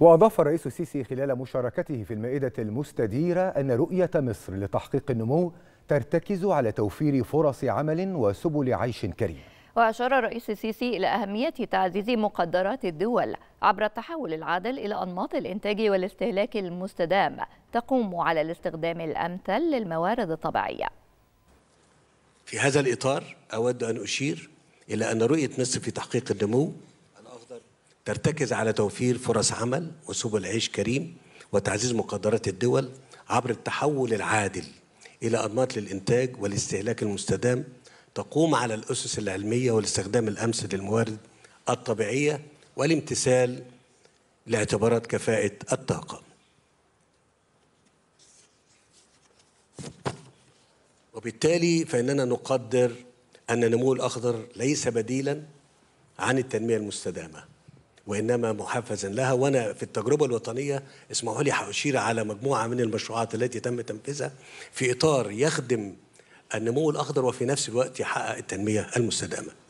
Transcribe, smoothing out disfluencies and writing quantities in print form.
وأضاف الرئيس السيسي خلال مشاركته في المائدة المستديرة أن رؤية مصر لتحقيق النمو ترتكز على توفير فرص عمل وسبل عيش كريم. وأشار الرئيس السيسي إلى أهمية تعزيز مقدرات الدول عبر التحول العادل إلى أنماط الإنتاج والاستهلاك المستدام تقوم على الاستخدام الأمثل للموارد الطبيعية. في هذا الإطار أود أن أشير إلى أن رؤية مصر في تحقيق النمو ترتكز على توفير فرص عمل وسبل عيش كريم وتعزيز مقدرات الدول عبر التحول العادل إلى أنماط للإنتاج والاستهلاك المستدام تقوم على الأسس العلمية والاستخدام الأمثل للموارد الطبيعية والامتثال لاعتبارات كفاءة الطاقة. وبالتالي فإننا نقدر أن النمو الأخضر ليس بديلا عن التنمية المستدامة وإنما محفزا لها. وأنا في التجربة الوطنية اسمحوا لي هأشير على مجموعة من المشروعات التي تم تنفيذها في إطار يخدم النمو الأخضر وفي نفس الوقت يحقق التنمية المستدامة.